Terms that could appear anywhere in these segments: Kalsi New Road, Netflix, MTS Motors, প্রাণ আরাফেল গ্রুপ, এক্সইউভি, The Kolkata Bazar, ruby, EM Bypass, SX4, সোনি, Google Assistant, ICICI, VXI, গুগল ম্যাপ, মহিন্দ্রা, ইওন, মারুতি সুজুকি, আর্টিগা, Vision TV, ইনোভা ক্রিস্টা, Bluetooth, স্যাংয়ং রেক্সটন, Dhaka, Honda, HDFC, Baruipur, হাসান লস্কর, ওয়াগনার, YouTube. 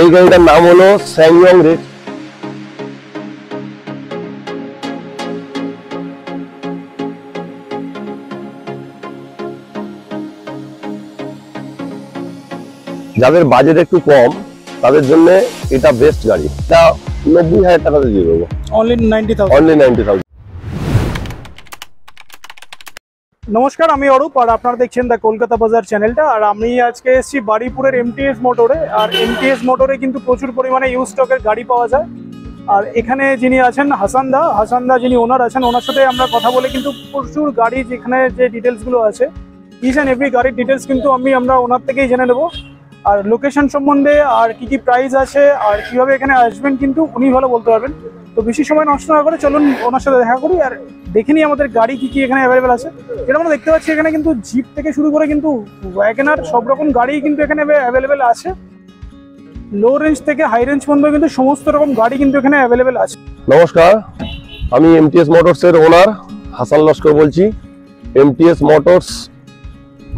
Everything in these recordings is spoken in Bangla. এই গাড়িটার নাম হলো স্যাংয়ং রেড। যাদের বাজেট একটু কম তাদের জন্য এটা বেস্ট গাড়ি। এটা 90,000 টাকাতে দিয়ে দেবো, অনলি 90,000। নমস্কার, আমি অরূপ আর আপনারা দেখছেন দ্য কলকাতা বাজার চ্যানেলটা। আর আমি আজকে এসেছি বারুইপুরের MTS মোটরে। আর MTS মোটরে কিন্তু প্রচুর পরিমাণে ইউজ স্টকের গাড়ি পাওয়া যায়। আর এখানে যিনি আছেন হাসান দা যিনি ওনার আছেন, ওনার সাথে আমরা কথা বলে কিন্তু প্রচুর গাড়ি যেখানে যে ডিটেলসগুলো আছে ইচ অ্যান্ড এভরি গাড়ির ডিটেলস কিন্তু আমরা ওনার থেকেই জেনে নেবো। আর লোকেশন সম্বন্ধে আর কি প্রাইস আছে আর কীভাবে এখানে আসবেন কিন্তু উনি ভালো বলতে পারবেন। তো বেশি সময় নষ্ট না করে চলুন ওনার সাথে দেখা করি আর দেখে নিই আমাদের গাড়ি কি কি এখানে অ্যাভেলেবেল আছে। যেটা আমরা দেখতে পাচ্ছি এখানে কিন্তু জিপ থেকে শুরু করে কিন্তু ওয়াগনার সব রকম গাড়ি কিন্তু এখানে অ্যাভেলেবেল আছে। লো রেঞ্জ থেকে হাই রেঞ্জ পর্যন্ত কিন্তু সমস্ত রকম গাড়ি কিন্তু এখানে অ্যাভেলেবেল আছে। নমস্কার, আমি MTS মোটরসের ওনার হাসান লস্কর বলছি। MTS মোটরস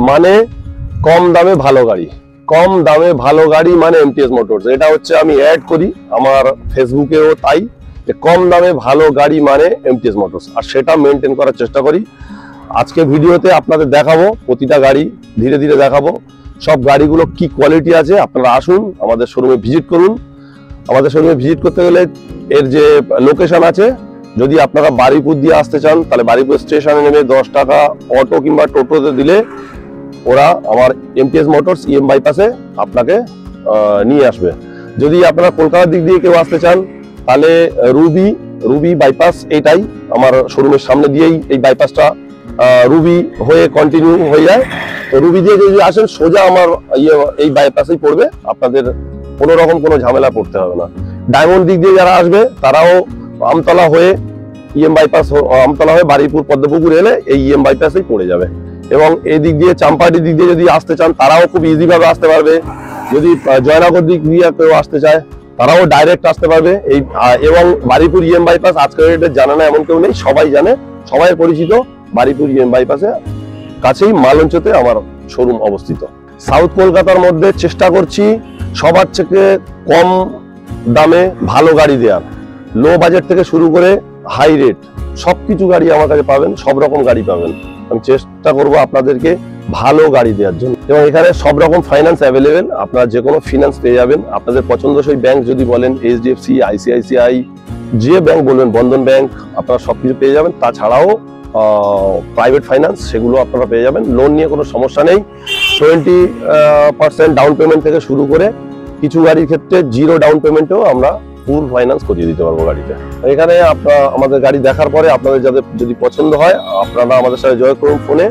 মানে কম দামে ভালো গাড়ি, কম দামে ভালো গাড়ি মানে MTS মোটরস। এটা হচ্ছে আমি অ্যাড করি আমার ফেসবুকেও, তাই যে কম দামে ভালো গাড়ি মানে MTS মোটরস, আর সেটা মেনটেন করার চেষ্টা করি। আজকে ভিডিওতে আপনাদের দেখাবো প্রতিটা গাড়ি, ধীরে ধীরে দেখাবো সব গাড়িগুলো কি কোয়ালিটি আছে। আপনারা আসুন আমাদের শোরুমে ভিজিট করুন। আমাদের শোরুমে ভিজিট করতে গেলে এর যে লোকেশন আছে, যদি আপনারা বারুইপুর দিয়ে আসতে চান তাহলে বারুইপুর স্টেশনে নেমে 10 টাকা অটো কিংবা টোটোতে দিলে ওরা আমার MTS মোটরস EM বাইপাসে আপনাকে নিয়ে আসবে। যদি আপনারা কলকাতার দিক দিয়ে কেউ আসতে চান তাহলে রুবি বাইপাস, এটাই আমার শোরুমের সামনে দিয়েই এই বাইপাসটা রুবি হয়ে কন্টিনিউ হয়ে যায়। তো রুবি দিয়ে যদি আসেন সোজা আমার এই বাইপাসেই পড়বে, আপনাদের কোনো রকম কোনো ঝামেলা পড়তে হবে না। ডায়মন্ড দিক দিয়ে যারা আসবে তারাও আমতলা হয়ে EM বাইপাস, আমতলা হয়ে বারুইপুর পদ্মপুকুর এলে এই EM বাইপাসেই পড়ে যাবে। এবং এই দিক দিয়ে চাম্পাটি দিক দিয়ে যদি আসতে চান তারাও খুব ইজিভাবে আসতে পারবে। যদি জয়নগর দিক দিয়ে কেউ আসতে চায় তারাও ডাইরেক্ট আসতে পারবে। এই এবং বারুইপুর EM বাইপাস আজকের ডেটে জানা না এমন কেউ নেই, সবাই জানে, সবাই পরিচিত। বারুইপুর EM বাইপাসে কাছেই মালঞ্চতে আমার শোরুম অবস্থিত। সাউথ কলকাতার মধ্যে চেষ্টা করছি সবার থেকে কম দামে ভালো গাড়ি দেওয়ার। লো বাজেট থেকে শুরু করে হাই রেট সব কিছু গাড়ি আমার কাছে পাবেন, সব রকম গাড়ি পাবেন। আমি চেষ্টা করব আপনাদেরকে ভালো গাড়ি দেওয়ার জন্য। এবং এখানে সব রকম ফাইন্যান্স অ্যাভেলেবেল, আপনারা যে কোনো ফিনান্স পেয়ে যাবেন। আপনাদের পছন্দসই ব্যাংক যদি বলেন HDFC, ICICI, যে ব্যাংক বলবেন, বন্ধন ব্যাংক, আপনারা সব কিছু পেয়ে যাবেন। তাছাড়াও প্রাইভেট ফাইন্যান্স সেগুলো আপনারা পেয়ে যাবেন। লোন নিয়ে কোনো সমস্যা নেই। 20% ডাউন পেমেন্ট থেকে শুরু করে কিছু গাড়ির ক্ষেত্রে 0 ডাউন পেমেন্টেও আমরা ফুল ফাইন্যান্স করিয়ে দিতে পারবো গাড়িতে। এখানে আপনারা আমাদের গাড়ি দেখার পরে আপনাদের যাদের যদি পছন্দ হয় আপনারা আমাদের সাথে যোগাযোগ করুন ফোনে।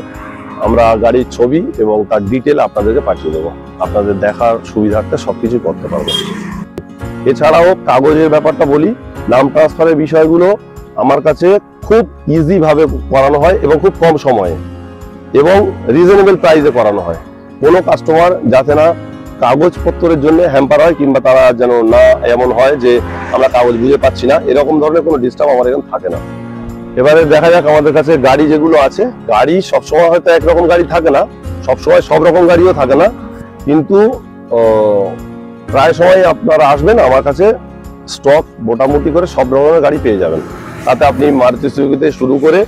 আমরা গাড়ির ছবি এবং তার ডিটেল আপনাদেরকে পাঠিয়ে দেবো, আপনাদের দেখার সুবিধার্থে সব কিছু করতে পারবো। এছাড়াও কাগজের ব্যাপারটা বলি, নাম ট্রান্সফারের বিষয়গুলো আমার কাছে খুব ইজিভাবে করানো হয় এবং খুব কম সময়ে এবং রিজনেবল প্রাইসে করানো হয়। কোনো কাস্টমার যাতে না কাগজপত্রের জন্য হ্যাম্পার হয় কিংবা তারা যেন না এমন হয় যে আমরা কাগজ বুঝে পাচ্ছি না, এরকম ধরনের কোনো ডিস্টার্ব আমার এখানে থাকে না। এবারে দেখা যাক আমাদের কাছে গাড়ি যেগুলো আছে। গাড়ি সবসময় হয়তো একরকম গাড়ি থাকে না, সবসময় সব রকম গাড়িও থাকে না, কিন্তু প্রায় সময় আপনারা আসবেন আমার কাছে স্টক মোটামুটি করে সব রকমের গাড়ি পেয়ে যাবেন। তাতে আপনি মারুতি সুজুকিতে শুরু করে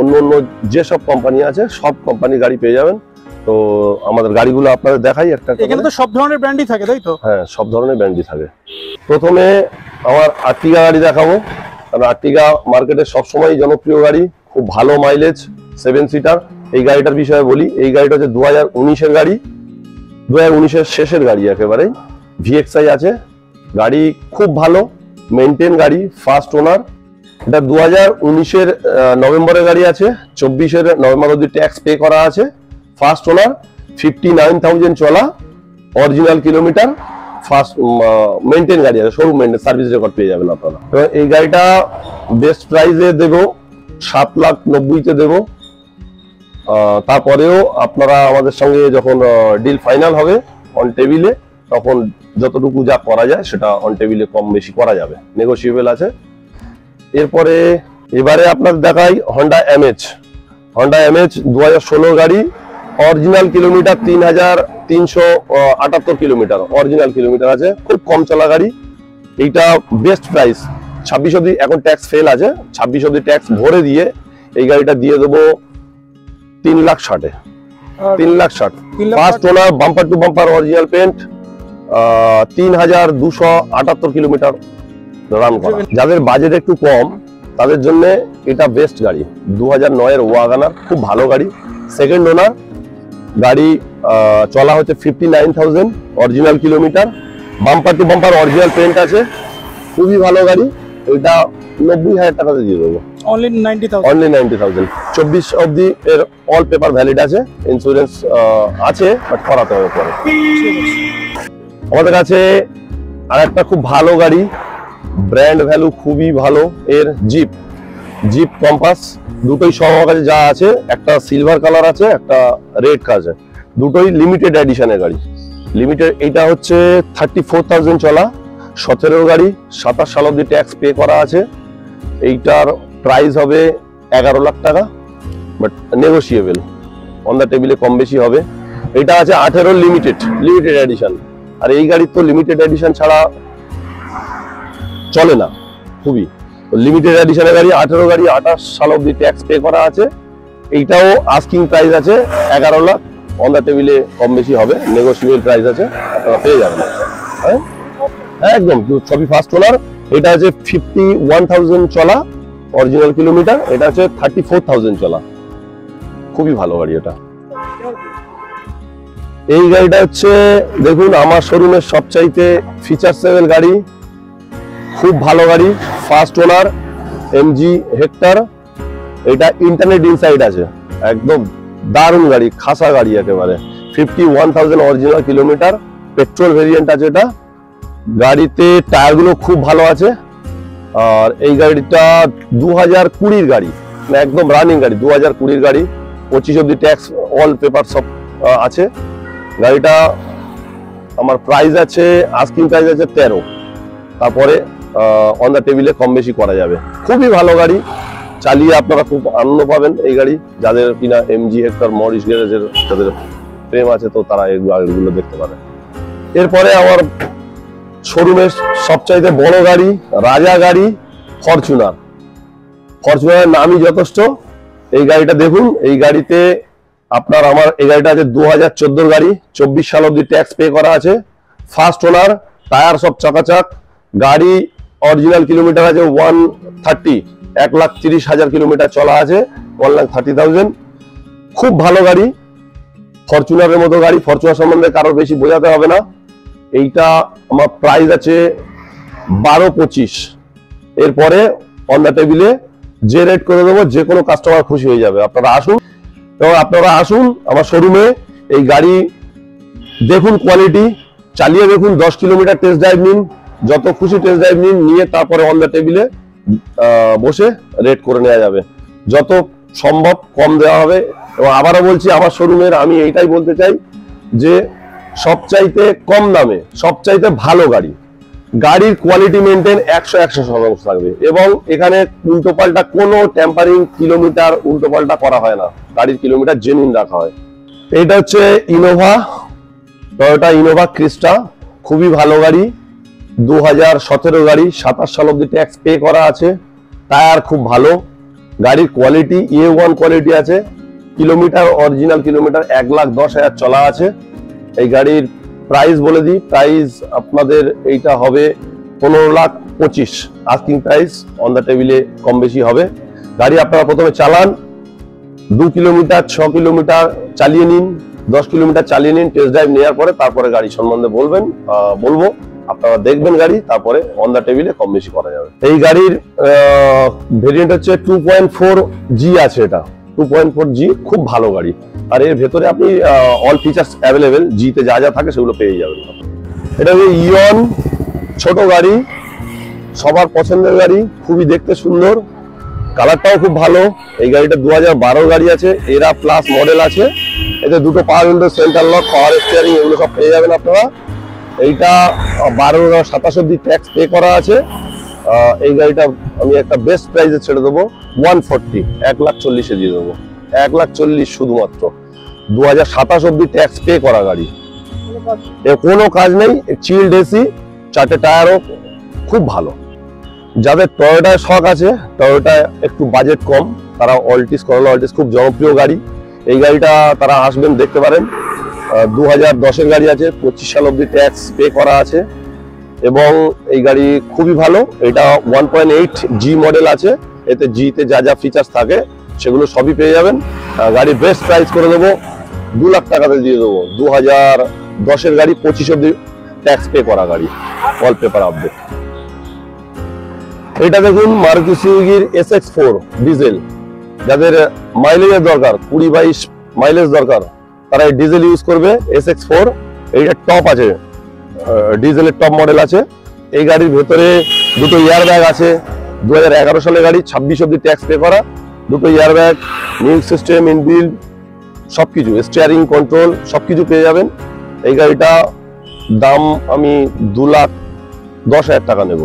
অন্য যেসব কোম্পানি আছে সব কোম্পানির গাড়ি পেয়ে যাবেন। তো আমাদের গাড়িগুলো আপনাদের দেখাই একটা। এখানে তো সব ধরনের ব্র্যান্ডই থাকে, তাই তো? হ্যাঁ, সব ধরনের ব্র্যান্ডই থাকে। প্রথমে আমার আর্টিগা গাড়ি দেখাবো, কারণ আর্টিগা মার্কেটে সবসময় জনপ্রিয় গাড়ি, খুব ভালো মাইলেজ, 7 সিটার। এই গাড়িটার বিষয়ে বলি, এই গাড়িটা হচ্ছে 2019-এর গাড়ি, 2019-এর শেষের গাড়ি একেবারেই। VXI আছে, গাড়ি খুব ভালো মেনটেন গাড়ি, ফার্স্ট ওনার। এটা 2019-এর নভেম্বরের গাড়ি আছে, 24-এর নভেম্বর অবধি ট্যাক্স পে করা আছে। ফার্স্ট ওনার, 59,000 চলা, অরিজিনাল কিলোমিটার, ফার্স্ট মেনটেন গাড়ি আছে, শোরুম মেনটেন, সার্ভিস রেকর্ড পেয়ে যাবেন আপনারা। এবং এই গাড়িটা বেস্ট প্রাইসে দেবো, 790,000-তে দেবো। তারপরেও আপনারা আমাদের সঙ্গে যখন ডিল ফাইনাল হবে অন টেবিলে, তখন যতটুকু যা করা যায় সেটা অন টেবিলে কম বেশি করা যাবে, নেগোসিয়েবল আছে। এরপরে এবারে আপনার দেখাই হন্ডা MH। হন্ডা MH 2016 গাড়ি, original kilometre 3000 378 kilometre original kilometre आज खूब कम चला गाड़ी बेस्ट प्राइस 26 अब्दी टैक्स फेल आज 26 अब्दी टैक्स भरे दिए गाड़ी दिए देव 3,60,000 3,60,000 owner bumper to bumper original paint 3,278 kilometre ran करा जर बजेट एक कम तादेर जन्य एटा बेस्ट गाड़ी 2009 एर वागनार खूब भालो गाड़ी सेकेंड ओनार गाड़ी चला होते 59,000 original kilometre bumper to bumper original paint आछे खूब ही भालो गाड़ी एटा 90,000 टाका दिए देबो ओनली 90,000 24 अब्दी एर ऑल पेपर वैलिड आछे इंश्योरेंस आछे बट कराते होबे परे आमादेर काछे आरेकटा खूब भालो गाड़ी ब्रैंड भैलू खूब ही भालो एर जीप जीप कम्पास दुटोई सहायक जा आछे एकटा सिल्वर कलर आछे एकटा रेड कलर दुटोई लिमिटेड एडिशन गाड़ी लिमिटेड एटा होच्छे 34,000 चला 17 गाड़ी 27 साल अब्दी टैक्स पे करा आछे एटार प्राइस होबे 11 लाख टाका बट नेगोशिएबल ऑन द टेबिले कम बेशी होबे एटा आछे 18 लिमिटेड एडिशन और एई गाड़ी तो लिमिटेड एडिशन छाड़ा चले ना खूबी लिमिटेड एडिशन गाड़ी 18 गाड़ी 28 साल अब्दी टैक्स पे करा एटाओ आस्किंग प्राइस आछे 11 लाख ऑन द टेबिले कम बेशी होबे नेगोशिएबल प्राइस आछे आपनारा पेये जाबेन एकदम सबई फास्ट ओनार एटा आछे 51,000 चला ओरिजिनल किलोमीटर एटा आछे 34,000 चला खूबई भालो गाड़ी एटा एई गाड़ीटा होच्छे देखुन आमार शोरूमेर सबचाइते फीचारसेबल गाड़ी खूब भालो गाड़ी फास्ट ओनार एमजी हेक्टर एटा इंटरनेट इनसाइड आछे एकदम दारुण गाड़ी खासा गाड़ी एकेबारे 51,000 ओरिजिनल किलोमीटर पेट्रोल वेरिएंट आछे एटा गाड़ीते टायरगुलो खूब भालो आछे और एई गाड़ीटा 2020 गाड़ी एकदम रानिंग गाड़ी 2020 गाड़ी 25 अब्दी टैक्स ऑल पेपर सब आछे गाड़ीटा आमार प्राइस आछे आस्किंग प्राइस आछे 13 तारपरे ऑन द टेबिले कम बेशी करा जाबे खूब ही भालो गाड़ी चालिए आपनारा खूब आनंद पाबेन ए गाड़ी जादेर किना एमजी हेक्टर मॉरिस ग्यारेजेर तादेर प्रेम आछे तो तारा एई गाड़ीगुलो देखते पारे एरपरे आमार शोरूमेर सबचाइते बड़ो गाड़ी राजा गाड़ी फर्चुनार फर्चुनारेर नामई यथेष्ट एई गाड़ीटा देखुन एई गाड़ीते आपनार आमार एई गाड़ीटा आछे 2014 गाड़ी 24 साल अब्दी टैक्स पे करा आछे फास्ट ओनार टायर सब चकाचक गाड़ी ओरिजिनल किलोमीटर आज 130 1,30,000 किलोमीटर चला आज 1,30,000 खूब भालो गाड़ी फर्चुनार मतो गाड़ी फर्चुनार सम्बन्धे कारो बेशी बोझाते होबे ना एइटा आमार प्राइस आछे 12,25 एर परे अन द टेबिले जे रेट करे देबो जे कोनो कास्टमार खुशी हये जाबे आपनारा आसुन आमार शोरूमे एई गाड़ी देखुन क्वालिटी चालिये देखुन 10 किलोमीटर टेस्ट ड्राइव निन যত খুশি টেস্ট ড্রাইভ নিয়ে তারপরে অন দা টেবিলে বসে রেট করে নেওয়া যাবে যত সম্ভব কম দেওয়া হবে এবং আবারো বলছি আমার শোরুমের আমি এইটাই বলতে চাই যে সবচাইতে কম দামে সবচাইতে ভালো গাড়ি গাড়ির কোয়ালিটি মেইনটেইন 100% থাকবে এবং এখানে উল্টোপাল্টা কোনো ট্যাম্পারিং কিলোমিটার উল্টোপাল্টা করা হয় না গাড়ির কিলোমিটার জেনুইন রাখা হয় এটা হচ্ছে ইনোভা টয়োটা ইনোভা ক্রিস্টা খুবই ভালো গাড়ি 2017 गाड़ी 27 साल अब्दी टैक्स पे करा आछे टायर खूब भालो गाड़ी क्वालिटी A1 क्वालिटी आछे किलोमीटर ओरिजिनल किलोमीटर 1,10,000 चला आछे एई गाड़ीर प्राइस बोले दी प्राइस आपनादेर एइटा होबे 15,25,000 आस्किंग प्राइस अन द टेबिले कम बेशी होबे गाड़ी आपनारा प्रथमे चालान 2 किलोमीटर 6 किलोमीटर चालिए निन 10 किलोमीटर चालिए निन टेस्ट ड्राइव नेওয়ার পরে তারপরে গাড়ি সম্বন্ধে বলবো আপনারা দেখবেন গাড়ি তারপরে অন দা টেবিলে কম বেশি করা যাবে এই গাড়ির ভেরিয়েন্ট হচ্ছে 2.4G আছে এটা 2.4G খুব ভালো গাড়ি আর এর ভিতরে আপনি অল ফিচারস अवेलेबल G তে যা যা থাকে সেগুলো পেয়ে যাবেন এটা হলো ইওন ছোট গাড়ি সবার পছন্দের গাড়ি খুবই দেখতে সুন্দর কালারটাও খুব ভালো এই গাড়িটা 2012 গাড়ি আছে এরা প্লাস মডেল আছে এতে দুটো power window centre lock power steering এগুলো সব পেয়ে যাবেন আপনারা এইটা 12-27 অব্দি ট্যাক্স পে করা আছে এই গাড়িটা আমি একটা বেস্ট প্রাইসে ছেড়ে দেব 140 1,40,000 এ দিয়ে দেব 1,40,000 শুধুমাত্র 2027 অব্দি ট্যাক্স পে করা গাড়ি खूब जनप्रिय गाड़ी गाड़ी आसबेन देखते 2010 गाड़ी 25 साल अब्दि टैक्स पे करा गाड़ी खूब ही भालो 1.8 जी मॉडल आछे जी ते जा जा फीचर्स थाके सेगुलो सबई पेये जाबेन। गाड़ी बेस्ट प्राइस करे देबो 2 लाख टाका दिए देबो 2010 एर गाड़ी 25 अब्दि टैक्स पे करा गाड़ी ऑल पेपर अपडेट। एटा देखुन मारुति सुजुकी SX4 डिजेल जादेर माइलेजের দরকার 20 22 माइलेज दरकार তারা এই ডিজেল ইউজ করবে SX4 এটা টপ আছে ডিজেলের টপ মডেল আছে। এই গাড়ির ভিতরে দুটো এয়ারব্যাগ আছে 2011 সালের গাড়ি 26 অবধি ট্যাক্স পে করা দুটো এয়ারব্যাগ মিউজিক সিস্টেম ইনবিল্ড সবকিছু স্টিয়ারিং কন্ট্রোল সবকিছু পেয়ে যাবেন। এই গাড়িটা দাম আমি 2 লাখ 10 হাজার টাকা নেব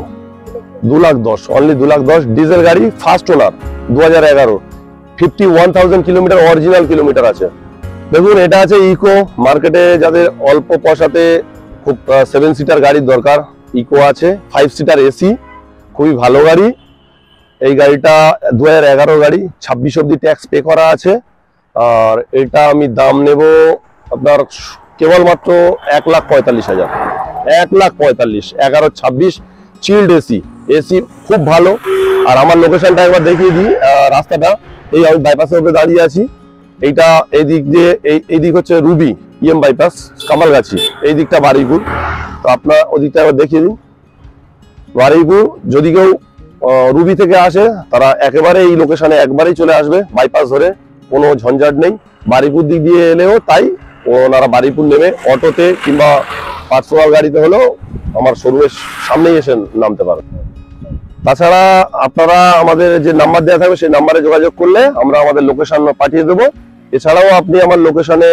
2 লাখ 10 অনলি 2 লাখ 10 ডিজেল গাড়ি first owner 2011 51,000 kilometre original kilometre আছে। দেখুন এটা আছে ইকো মার্কেটে যাদের অল্প পয়সাতে খুব 7 সিটার গাড়ির দরকার ইকো আছে 5 সিটার এসি খুবই ভালো গাড়ি। এই গাড়িটা 2011 গাড়ি 26 অবধি ট্যাক্স পে করা আছে আর এটা আমি দাম নেব আপনার কেবলমাত্র 1,45,000 1,45,000 11-26 চিল্ড এসি এসি খুব ভালো। আর আমার লোকেশনটা একবার দেখিয়ে দিই রাস্তাটা এই আমি বাইপাসের উপরে দাঁড়িয়ে আছি এইটা এই দিক দিয়ে এই দিক হচ্ছে রুবি ইএম বাইপাস কামালগাছি এই দিকটা বারুইপুর তো আপনারা ওদিকটা একবার দেখিয়ে দিন বারুইপুর। যদি কেউ রুবি থেকে আসে তারা একেবারে এই লোকেশনে একবারেই চলে আসবে বাইপাস ধরে কোনো ঝঞ্ঝাট নেই। বারুইপুর দিক দিয়ে এলেও তাই ওনারা বারুইপুর নেমে অটোতে কিংবা পার্সোনাল গাড়িতে হলেও আমার শোরুমের সামনেই এসে নামতে পারেন। তাছাড়া আপনারা আমাদের যে নাম্বার দেওয়া থাকবে সেই নাম্বারে যোগাযোগ করলে আমরা আমাদের লোকেশন পাঠিয়ে দেবো। এছাড়াও আপনি আমার লোকেশনে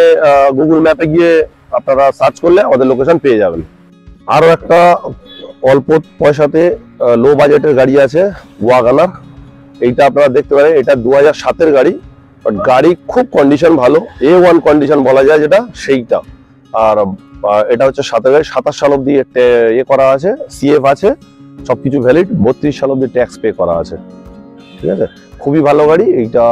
গুগল ম্যাপে গিয়ে আপনারা সার্চ করলে আমাদের লোকেশন পেয়ে যাবেন। আরও একটা অল্প পয়সাতে লো বাজেটের গাড়ি আছে ওয়াগানার এইটা আপনারা দেখতে পারেন এটা 2007-এর গাড়ি বাট গাড়ি খুব কন্ডিশন ভালো A1 কন্ডিশন বলা যায় যেটা সেইটা। আর এটা হচ্ছে 27 সাল অব্দি ইয়ে করা আছে CF আছে সবকিছু ভ্যালিড 32 সাল অব্দি ট্যাক্স পে করা আছে ঠিক আছে খুবই ভালো গাড়ি। এইটা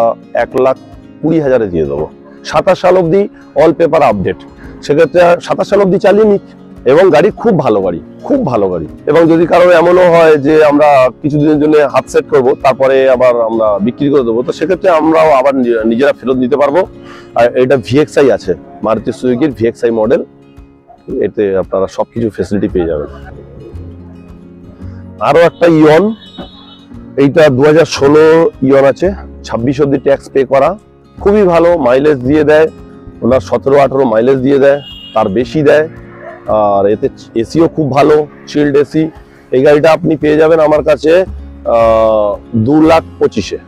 1,20,000 দিয়ে দেবো 27 সাল অব্দি অল পেপার আপডেট সেক্ষেত্রে 27 সাল অব্দি চালিয়ে নিক এবং গাড়ি খুব ভালো গাড়ি খুব ভালো গাড়ি। এবং যদি কারো এমনও হয় যে আমরা কিছুদিনের জন্য হাত সেট করবো তারপরে আবার আমরা বিক্রি করে দেবো তো সেক্ষেত্রে আমরাও আবার নিজেরা ফেরত নিতে পারবো। আর এটা VXI আছে মারুতি সুজুকির VXI মডেল এতে আপনারা সবকিছু ফেসিলিটি পেয়ে যাবেন। আরও একটা ইয়ন এইটা 2016 ইয়ন আছে 26 অব্দি ট্যাক্স পে করা খুবই ভালো মাইলেজ দিয়ে দেয় ওনার 17-18 মাইলেজ দিয়ে দেয় তার বেশি দেয় আর এতে এসিও খুব ভালো চিল্ড এসি। এই গাড়িটা আপনি পেয়ে যাবেন আমার কাছে 2,25,000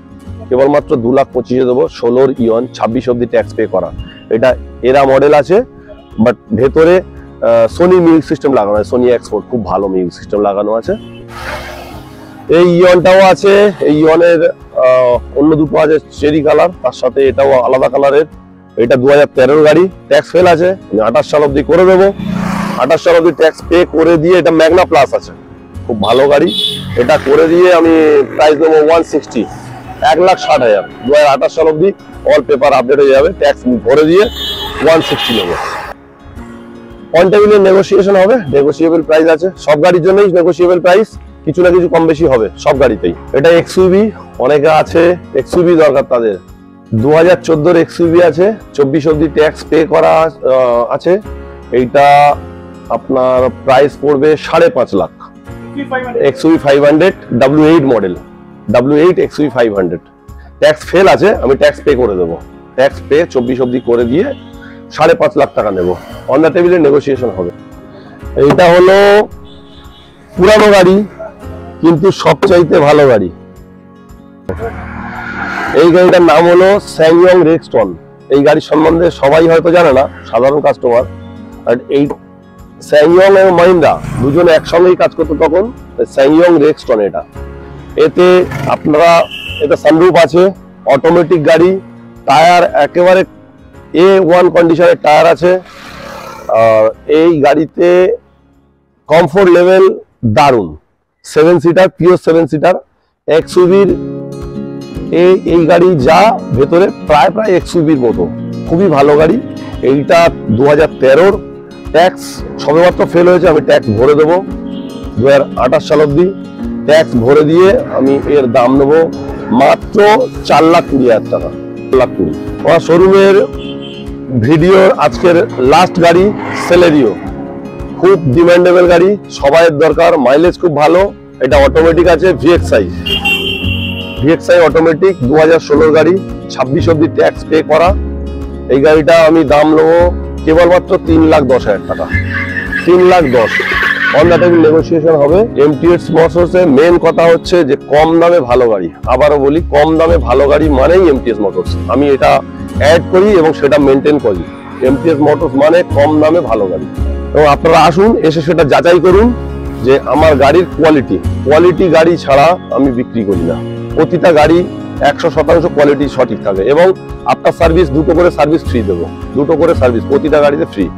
কেবলমাত্র 2,25,000 দেবো 16-র ইয়ন 26 অব্দি ট্যাক্স পে করা এটা এরা মডেল আছে বাট ভেতরে সোনি মিউজিক সিস্টেম লাগানো আছে সোনি এক্সপোর্ট খুব ভালো মিউজিক সিস্টেম লাগানো আছে। এই ইয়নটাও আছে এই ইয়নের অন্য দুটো আছে চেরি কালার তার সাথে এটাও আলাদা কালারের এটা 2013 গাড়ি ট্যাক্স ফেল আছে আমি 28 সাল অব্দি করে দেবো 28 সাল অব্দি ট্যাক্স পে করে দিয়ে এটা ম্যাগনা প্লাস আছে খুব ভালো গাড়ি এটা করে দিয়ে আমি প্রাইস দেবো 160 1,60,000 2028 সাল অব্দি অল পেপার আপডেট হয়ে যাবে ট্যাক্স ভরে দিয়ে 160 নেবো কন্ট্যাবিলের নেগোসিয়েশন হবে নেগোসিয়েবল প্রাইস আছে সব গাড়ির জন্যই নেগোসিয়েবল প্রাইস কিছু না কিছু কম বেশি হবে সব গাড়িতেই। এটা এক্সইউভি অনেকে আছে এক্সইউভি দরকার তাদের 2014-র এক্সইউভি আছে 24 অবধি ট্যাক্স পে করা আছে এইটা আপনার প্রাইস পড়বে 5.5 lakh এক্সইউভি 500 W8 model W8 এক্সইউভি 500 tax fail আছে আমি ট্যাক্স পে করে দেবো ট্যাক্স পে 24 অবধি করে দিয়ে 5.5 লাখ টাকা নেবো অন দ্য টেবিলের নেগোসিয়েশন হবে। এইটা হলো পুরানো গাড়ি কিন্তু সবচাইতে ভালো গাড়ি এই গাড়িটার নাম হলো স্যাংয়ং রেক্সটন এই গাড়ি সম্বন্ধে সবাই হয়তো জানে না সাধারণ কাস্টমার আর এই স্যাংয়ং এবং মহিন্দ্রা দুজনে একসঙ্গেই কাজ করতো তখন স্যাংয়ং রেক্সটন এটা এতে আপনারা এটা সানরুফ আছে অটোমেটিক গাড়ি টায়ার একেবারে A1 কন্ডিশনের টায়ার আছে गाड़ीते कम्फोर्ट लेवल दारुण सेवन सीटार पियोर सेवन सीटार एक्सयूवीर गाड़ी जा भेतरे प्राय प्राय एक्सयूवीर मतो खूबी भालो गाड़ी। एटा 2013 टैक्स सबमात्र फेल होयेछे, आमि टैक्स भरे देव 2028 साल अब्दि। टैक्स भरे दिए आमि एर दाम नेब मात्र 4,20,000 टाका। 4,20,000 आमार शोरूमेर भिडियोर आजकेर लास्ट गाड़ी सेलेरियो, खूब डिमांडेबल गाड़ी, सबाइर दरकार, माइलेज खूब भालो। एटा अटोमेटिक आछे, VXI अटोमेटिक 2016 गाड़ी, 26 अब्दि टैक्स पे करा। एई गाड़ीटा आमि दाम नेब केवलमात्र 3,10,000 टाका, 3,10,000। Honda टेबिल नेगोशिएशन होबे MTS Motors ए। मेन कथा होच्छे जे कम दामे भालो गाड़ी, आबारो बोली कम दामे भालो गाड़ी मानेई MTS Motors। आमि एटा एड करी और से मेनटेन करी। MTS Motors माने कम दामे भालो गाड़ी। तो आपनारा आसुन एसे सेटा जाचाई करुन जे आमार गाड़ीर क्वालिटी, क्वालिटी गाड़ी छाड़ा आमी बिक्री करी ना। प्रतिटा गाड़ी 100% क्वालिटी सठीक थाके, आपनार सार्विस 2টো करे सार्विस फ्री देब, 2টো करे सार्विस प्रतिटा गाड़ीते फ्री।